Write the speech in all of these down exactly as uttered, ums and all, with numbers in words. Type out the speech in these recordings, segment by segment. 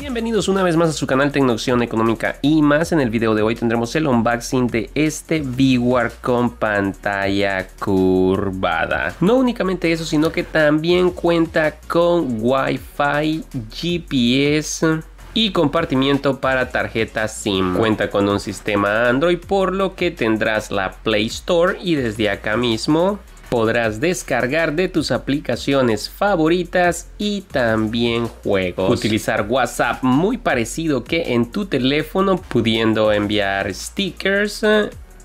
Bienvenidos una vez más a su canal Tecnoopción Económica y Más. En el video de hoy tendremos el unboxing de este V WAR con pantalla curvada. No únicamente eso, sino que también cuenta con Wi-Fi, G P S y compartimiento para tarjeta SIM. Cuenta con un sistema Android, por lo que tendrás la Play Store y desde acá mismo podrás descargar de tus aplicaciones favoritas y también juegos. Utilizar WhatsApp muy parecido que en tu teléfono, pudiendo enviar stickers,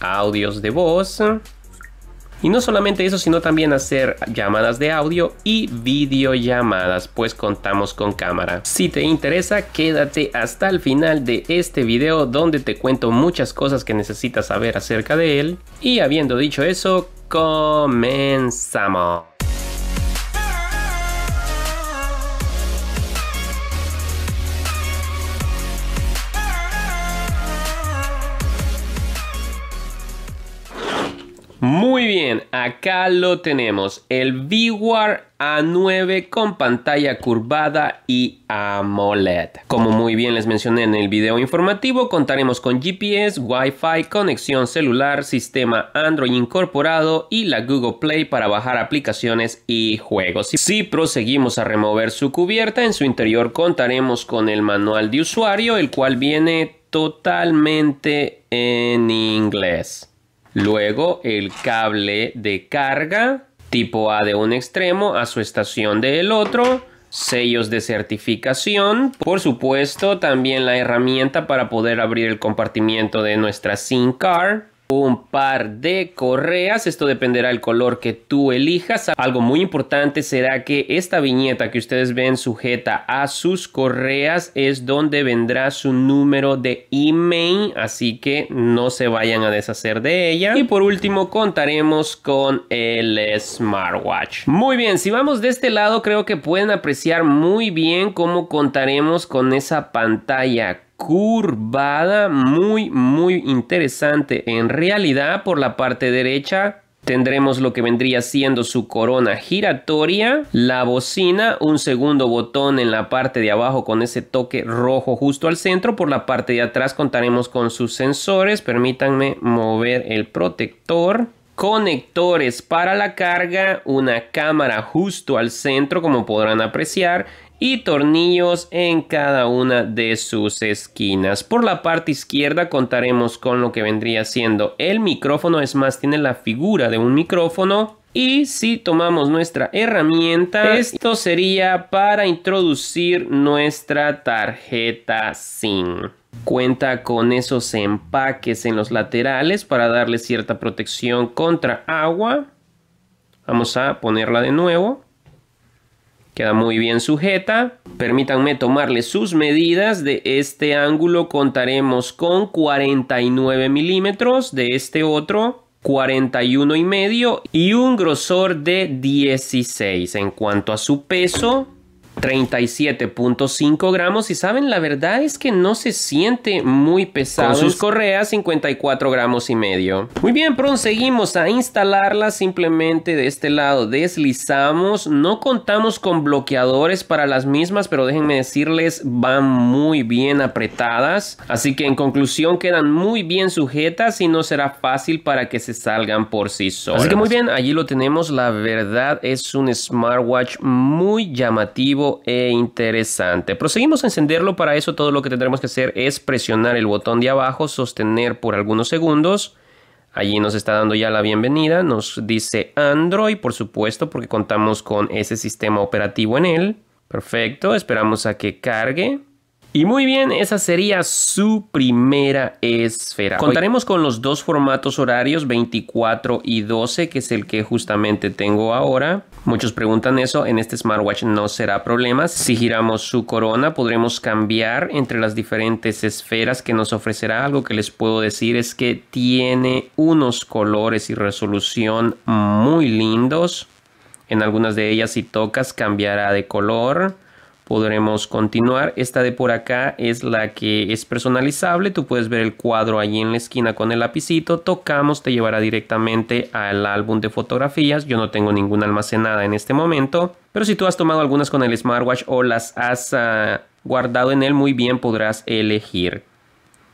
audios de voz. Y no solamente eso, sino también hacer llamadas de audio y videollamadas, pues contamos con cámara. Si te interesa, quédate hasta el final de este video, donde te cuento muchas cosas que necesitas saber acerca de él. Y habiendo dicho eso, comenzamos. Muy bien, acá lo tenemos, el V WAR A nueve con pantalla curvada y AMOLED. Como muy bien les mencioné en el video informativo, contaremos con G P S, Wi-Fi, conexión celular, sistema Android incorporado y la Google Play para bajar aplicaciones y juegos. Si proseguimos a remover su cubierta, en su interior contaremos con el manual de usuario, el cual viene totalmente en inglés. Luego el cable de carga tipo A de un extremo a su estación del otro. Sellos de certificación. Por supuesto, también la herramienta para poder abrir el compartimiento de nuestra SIM card. Un par de correas, esto dependerá del color que tú elijas. Algo muy importante será que esta viñeta que ustedes ven sujeta a sus correas es donde vendrá su número de email, así que no se vayan a deshacer de ella. Y por último contaremos con el smartwatch. Muy bien, si vamos de este lado, creo que pueden apreciar muy bien cómo contaremos con esa pantalla curvada, muy muy interesante en realidad. Por la parte derecha tendremos lo que vendría siendo su corona giratoria, la bocina, un segundo botón en la parte de abajo con ese toque rojo justo al centro. Por la parte de atrás contaremos con sus sensores, permítanme mover el protector, conectores para la carga, una cámara justo al centro como podrán apreciar y tornillos en cada una de sus esquinas. Por la parte izquierda contaremos con lo que vendría siendo el micrófono, es más, tiene la figura de un micrófono. Y si tomamos nuestra herramienta, esto sería para introducir nuestra tarjeta SIM. Cuenta con esos empaques en los laterales para darle cierta protección contra agua. Vamos a ponerla de nuevo. Queda muy bien sujeta. Permítanme tomarle sus medidas. De este ángulo contaremos con cuarenta y nueve milímetros, de este otro cuarenta y uno y medio y un grosor de dieciséis. En cuanto a su peso, treinta y siete punto cinco gramos, y saben, la verdad es que no se siente muy pesado. Con sus correas, cincuenta y cuatro gramos y medio. Muy bien, proseguimos a instalarla. Simplemente de este lado deslizamos. No contamos con bloqueadores para las mismas, pero déjenme decirles, van muy bien apretadas, así que en conclusión quedan muy bien sujetas y no será fácil para que se salgan por sí solas. Así que muy bien, allí lo tenemos. La verdad es un smartwatch muy llamativo e interesante. Proseguimos a encenderlo. Para eso todo lo que tendremos que hacer es presionar el botón de abajo, sostener por algunos segundos. Allí nos está dando ya la bienvenida, nos dice Android, por supuesto, porque contamos con ese sistema operativo en él. Perfecto, esperamos a que cargue. Y muy bien, esa sería su primera esfera. Contaremos con los dos formatos horarios, veinticuatro y doce, que es el que justamente tengo ahora. Muchos preguntan eso, en este smartwatch no será problema. Si giramos su corona, podremos cambiar entre las diferentes esferas que nos ofrecerá. Algo que les puedo decir es que tiene unos colores y resolución muy lindos. En algunas de ellas, si tocas, cambiará de color. Podremos continuar. Esta de por acá es la que es personalizable. Tú puedes ver el cuadro allí en la esquina con el lapicito. Tocamos, te llevará directamente al álbum de fotografías. Yo no tengo ninguna almacenada en este momento, pero si tú has tomado algunas con el smartwatch o las has uh, guardado en él, muy bien podrás elegir.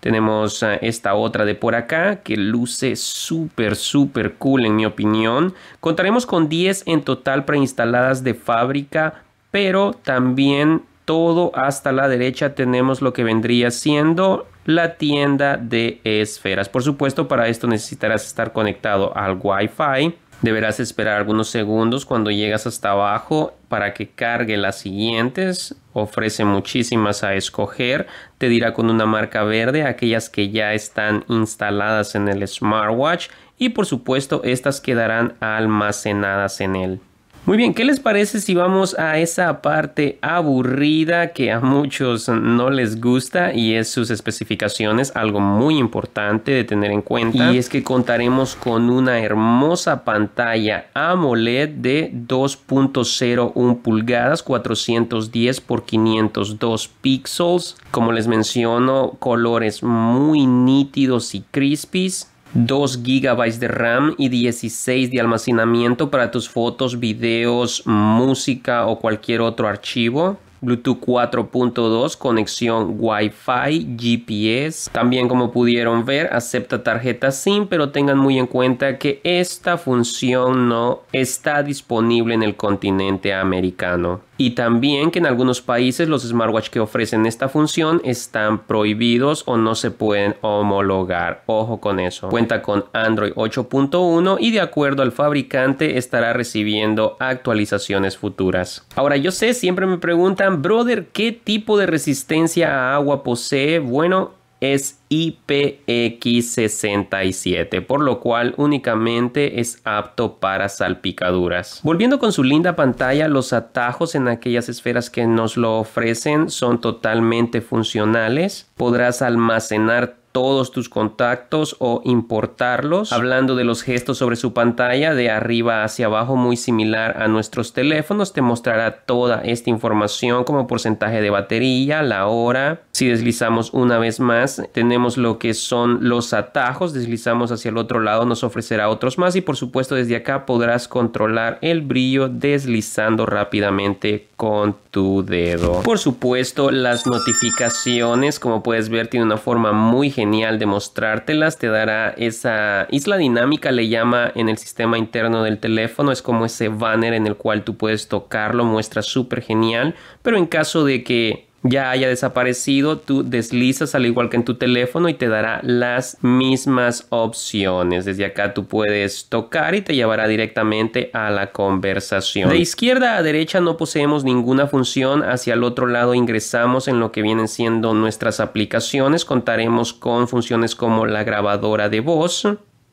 Tenemos esta otra de por acá que luce súper, súper cool en mi opinión. Contaremos con diez en total preinstaladas de fábrica, pero también todo hasta la derecha tenemos lo que vendría siendo la tienda de esferas. Por supuesto, para esto necesitarás estar conectado al Wi-Fi. Deberás esperar algunos segundos cuando llegas hasta abajo para que cargue las siguientes. Ofrece muchísimas a escoger. Te dirá con una marca verde aquellas que ya están instaladas en el smartwatch. Y por supuesto, estas quedarán almacenadas en él. Muy bien, ¿qué les parece si vamos a esa parte aburrida que a muchos no les gusta y es sus especificaciones? Algo muy importante de tener en cuenta y es que contaremos con una hermosa pantalla AMOLED de dos punto cero uno pulgadas, cuatrocientos diez por quinientos dos píxeles. Como les menciono, colores muy nítidos y crispies. dos gigabytes de RAM y dieciséis de almacenamiento para tus fotos, videos, música o cualquier otro archivo. Bluetooth cuatro punto dos, conexión Wi-Fi, G P S. También, como pudieron ver, acepta tarjeta SIM, pero tengan muy en cuenta que esta función no está disponible en el continente americano. Y también que en algunos países los smartwatch que ofrecen esta función están prohibidos o no se pueden homologar. Ojo con eso. Cuenta con Android ocho punto uno y de acuerdo al fabricante estará recibiendo actualizaciones futuras. Ahora, yo sé, siempre me preguntan, brother, ¿qué tipo de resistencia a agua posee? Bueno, es I P X sesenta y siete, por lo cual únicamente es apto para salpicaduras. Volviendo con su linda pantalla, los atajos en aquellas esferas que nos lo ofrecen son totalmente funcionales. Podrás almacenar todos tus contactos o importarlos. Hablando de los gestos sobre su pantalla, de arriba hacia abajo, muy similar a nuestros teléfonos, te mostrará toda esta información como porcentaje de batería, la hora. Si deslizamos una vez más, tenemos lo que son los atajos. Deslizamos hacia el otro lado, nos ofrecerá otros más y por supuesto desde acá podrás controlar el brillo deslizando rápidamente con tu dedo. Por supuesto, las notificaciones, como puedes ver, tiene una forma muy genial Genial de mostrártelas. Te dará esa isla dinámica, le llama, en el sistema interno del teléfono. Es como ese banner en el cual tú puedes tocarlo, muestra súper genial, pero en caso de que ya haya desaparecido, tú deslizas al igual que en tu teléfono y te dará las mismas opciones. Desde acá tú puedes tocar y te llevará directamente a la conversación. De izquierda a derecha no poseemos ninguna función. Hacia el otro lado ingresamos en lo que vienen siendo nuestras aplicaciones. Contaremos con funciones como la grabadora de voz,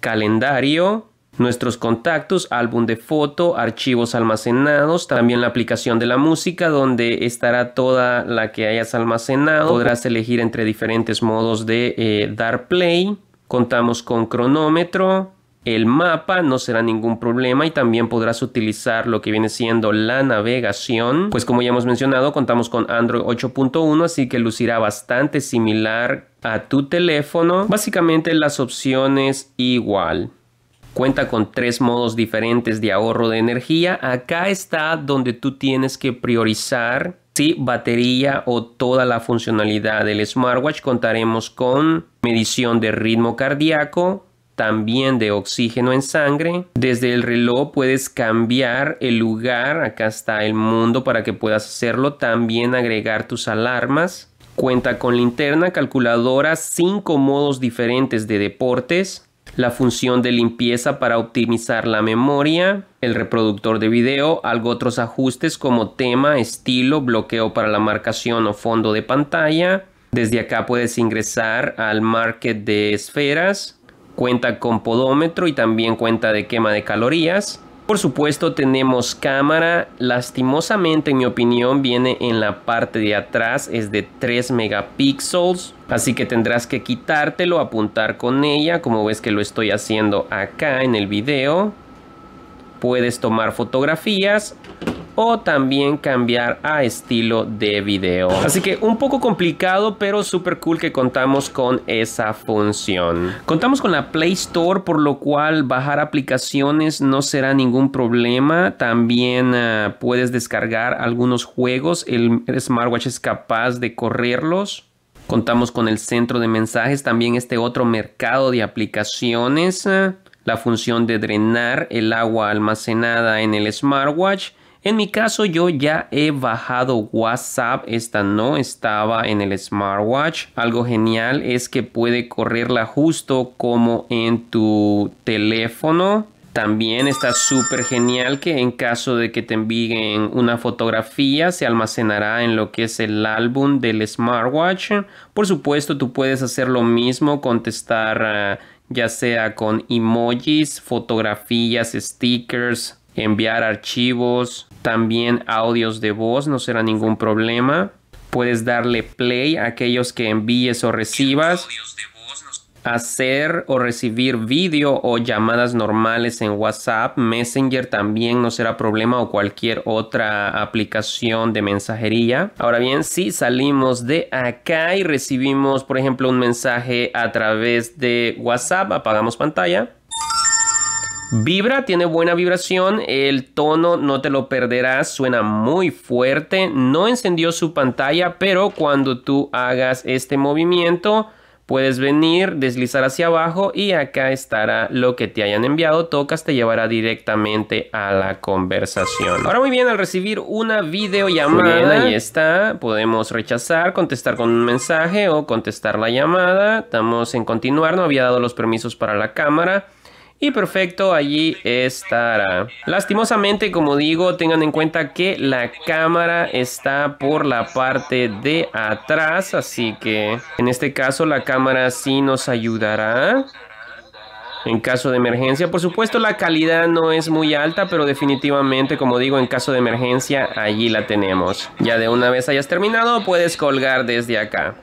calendario, nuestros contactos, álbum de foto, archivos almacenados, también la aplicación de la música donde estará toda la que hayas almacenado. Podrás elegir entre diferentes modos de eh, dar play. Contamos con cronómetro, el mapa, no será ningún problema y también podrás utilizar lo que viene siendo la navegación. Pues como ya hemos mencionado, contamos con Android ocho punto uno, así que lucirá bastante similar a tu teléfono. Básicamente las opciones igual. Cuenta con tres modos diferentes de ahorro de energía. Acá está donde tú tienes que priorizar si batería o toda la funcionalidad del smartwatch. Contaremos con medición de ritmo cardíaco, también de oxígeno en sangre. Desde el reloj puedes cambiar el lugar. Acá está el mundo para que puedas hacerlo. También agregar tus alarmas. Cuenta con linterna, calculadora, cinco modos diferentes de deportes. La función de limpieza para optimizar la memoria, el reproductor de video, algo otros ajustes como tema, estilo, bloqueo para la marcación o fondo de pantalla. Desde acá puedes ingresar al market de esferas, cuenta con podómetro y también cuenta de quema de calorías. Por supuesto tenemos cámara, lastimosamente en mi opinión viene en la parte de atrás, es de tres megapíxeles, así que tendrás que quitártelo, apuntar con ella, como ves que lo estoy haciendo acá en el video. Puedes tomar fotografías o también cambiar a estilo de video. Así que un poco complicado, pero súper cool que contamos con esa función. Contamos con la Play Store, por lo cual bajar aplicaciones no será ningún problema. También uh, puedes descargar algunos juegos. El smartwatch es capaz de correrlos. Contamos con el centro de mensajes, también este otro mercado de aplicaciones, la función de drenar el agua almacenada en el smartwatch. En mi caso yo ya he bajado WhatsApp, esta no estaba en el smartwatch. Algo genial es que puede correrla justo como en tu teléfono. También está súper genial que en caso de que te envíen una fotografía se almacenará en lo que es el álbum del smartwatch. Por supuesto, tú puedes hacer lo mismo, contestar uh, ya sea con emojis, fotografías, stickers, enviar archivos, también audios de voz, no será ningún problema. Puedes darle play a aquellos que envíes o recibas. Hacer o recibir vídeo o llamadas normales en WhatsApp, Messenger también no será problema, o cualquier otra aplicación de mensajería. Ahora bien, si salimos de acá y recibimos, por ejemplo, un mensaje a través de WhatsApp, apagamos pantalla. Vibra, tiene buena vibración, el tono no te lo perderás, suena muy fuerte. No encendió su pantalla, pero cuando tú hagas este movimiento puedes venir, deslizar hacia abajo y acá estará lo que te hayan enviado. Tocas, te llevará directamente a la conversación. Ahora muy bien, al recibir una videollamada, bien, ahí está, podemos rechazar, contestar con un mensaje o contestar la llamada. Estamos en continuar, no había dado los permisos para la cámara. Y perfecto, allí estará. Lastimosamente, como digo, tengan en cuenta que la cámara está por la parte de atrás. Así que en este caso la cámara sí nos ayudará en caso de emergencia. Por supuesto, la calidad no es muy alta, pero definitivamente, como digo, en caso de emergencia allí la tenemos. Ya de una vez hayas terminado, puedes colgar desde acá.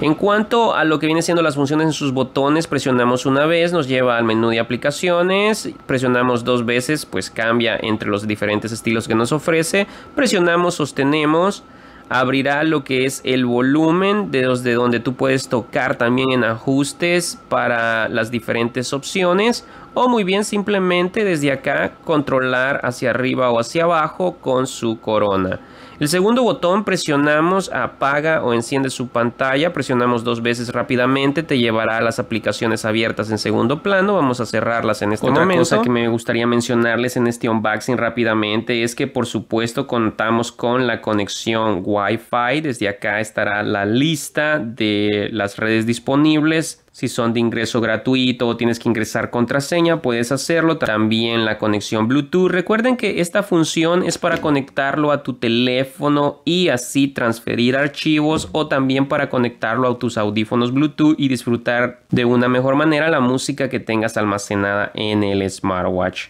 En cuanto a lo que viene siendo las funciones en sus botones, presionamos una vez, nos lleva al menú de aplicaciones, presionamos dos veces, pues cambia entre los diferentes estilos que nos ofrece, presionamos, sostenemos, abrirá lo que es el volumen, desde donde tú puedes tocar también en ajustes para las diferentes opciones, o muy bien simplemente desde acá controlar hacia arriba o hacia abajo con su corona. El segundo botón presionamos, apaga o enciende su pantalla, presionamos dos veces rápidamente, te llevará a las aplicaciones abiertas en segundo plano, vamos a cerrarlas en este momento. Otra cosa que me gustaría mencionarles en este unboxing rápidamente es que por supuesto contamos con la conexión Wi-Fi, desde acá estará la lista de las redes disponibles. Si son de ingreso gratuito o tienes que ingresar contraseña, puedes hacerlo. También la conexión Bluetooth. Recuerden que esta función es para conectarlo a tu teléfono y así transferir archivos, o también para conectarlo a tus audífonos Bluetooth y disfrutar de una mejor manera la música que tengas almacenada en el smartwatch.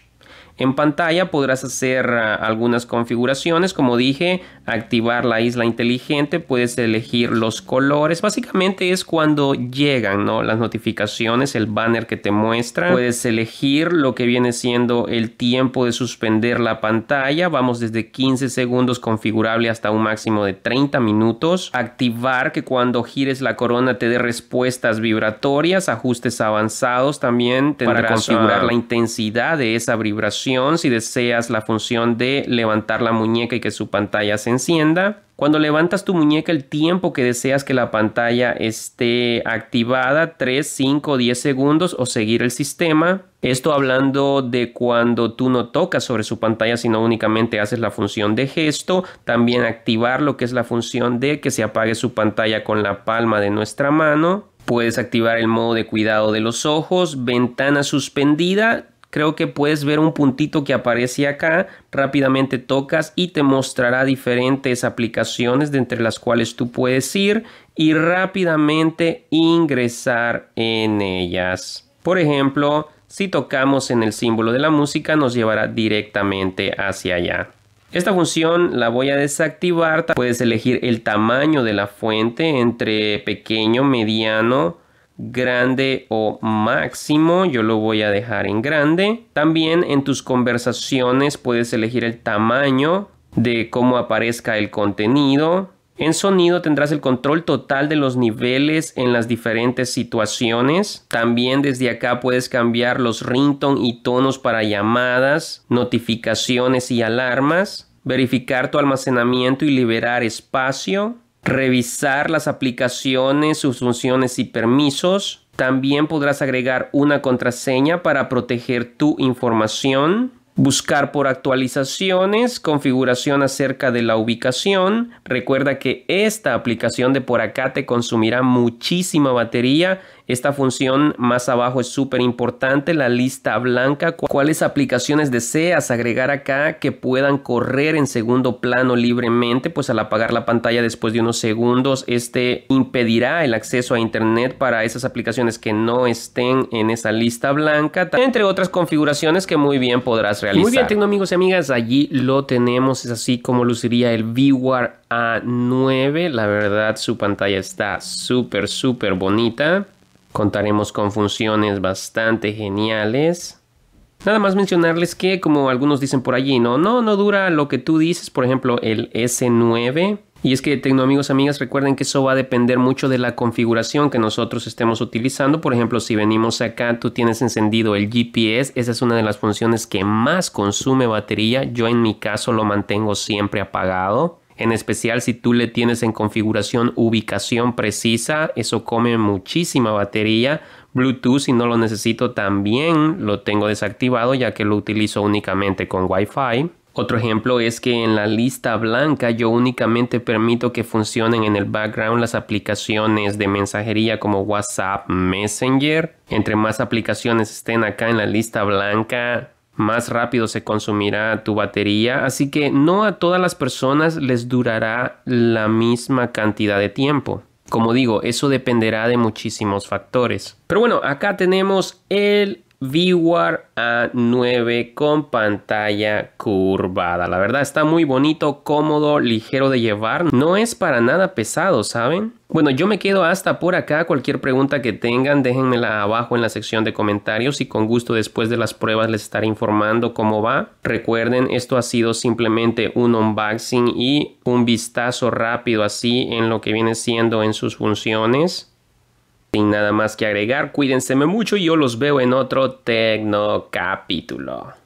En pantalla podrás hacer uh, algunas configuraciones, como dije, activar la isla inteligente, puedes elegir los colores, básicamente es cuando llegan, ¿no?, las notificaciones, el banner que te muestra, puedes elegir lo que viene siendo el tiempo de suspender la pantalla, vamos desde quince segundos configurable hasta un máximo de treinta minutos, activar que cuando gires la corona te dé respuestas vibratorias, ajustes avanzados también, tendrás para configurar la intensidad de esa vibración. Si deseas la función de levantar la muñeca y que su pantalla se encienda. Cuando levantas tu muñeca, el tiempo que deseas que la pantalla esté activada, tres, cinco, diez segundos o seguir el sistema. Esto hablando de cuando tú no tocas sobre su pantalla, sino únicamente haces la función de gesto. También activar lo que es la función de que se apague su pantalla con la palma de nuestra mano. Puedes activar el modo de cuidado de los ojos, ventana suspendida. Creo que puedes ver un puntito que aparece acá, rápidamente tocas y te mostrará diferentes aplicaciones de entre las cuales tú puedes ir y rápidamente ingresar en ellas. Por ejemplo, si tocamos en el símbolo de la música, nos llevará directamente hacia allá. Esta función la voy a desactivar. Puedes elegir el tamaño de la fuente entre pequeño, mediano, grande o máximo. Yo lo voy a dejar en grande. También en tus conversaciones puedes elegir el tamaño de cómo aparezca el contenido. En sonido tendrás el control total de los niveles en las diferentes situaciones. También desde acá puedes cambiar los ringtone y tonos para llamadas, notificaciones y alarmas. Verificar tu almacenamiento y liberar espacio. Revisar las aplicaciones, sus funciones y permisos. También podrás agregar una contraseña para proteger tu información. Buscar por actualizaciones, configuración acerca de la ubicación. Recuerda que esta aplicación de por acá te consumirá muchísima batería. Esta función más abajo es súper importante, la lista blanca. ¿Cuáles aplicaciones deseas agregar acá que puedan correr en segundo plano libremente? Pues al apagar la pantalla después de unos segundos, este impedirá el acceso a internet para esas aplicaciones que no estén en esa lista blanca, entre otras configuraciones que muy bien podrás realizar. Muy bien, tengo amigos y amigas, allí lo tenemos. Es así como luciría el V W A R A nueve. La verdad, su pantalla está súper, súper bonita. Contaremos con funciones bastante geniales. Nada más mencionarles que, como algunos dicen por allí, no, no, no dura lo que tú dices, por ejemplo, el S nueve. Y es que, tecno amigos, amigas, recuerden que eso va a depender mucho de la configuración que nosotros estemos utilizando. Por ejemplo, si venimos acá, tú tienes encendido el G P S. Esa es una de las funciones que más consume batería. Yo en mi caso lo mantengo siempre apagado. En especial si tú le tienes en configuración ubicación precisa, eso come muchísima batería. Bluetooth, si no lo necesito, también lo tengo desactivado, ya que lo utilizo únicamente con Wi-Fi. Otro ejemplo es que en la lista blanca yo únicamente permito que funcionen en el background las aplicaciones de mensajería como WhatsApp, Messenger. Entre más aplicaciones estén acá en la lista blanca, más rápido se consumirá tu batería, así que no a todas las personas les durará la misma cantidad de tiempo. Como digo, eso dependerá de muchísimos factores. Pero bueno, acá tenemos el V W A R A nueve con pantalla curvada. La verdad está muy bonito, cómodo, ligero de llevar. No es para nada pesado, ¿saben? Bueno, yo me quedo hasta por acá. Cualquier pregunta que tengan, déjenmela abajo en la sección de comentarios y con gusto después de las pruebas les estaré informando cómo va. Recuerden, esto ha sido simplemente un unboxing y un vistazo rápido así en lo que viene siendo en sus funciones. Sin nada más que agregar, cuídense mucho y yo los veo en otro tecno capítulo.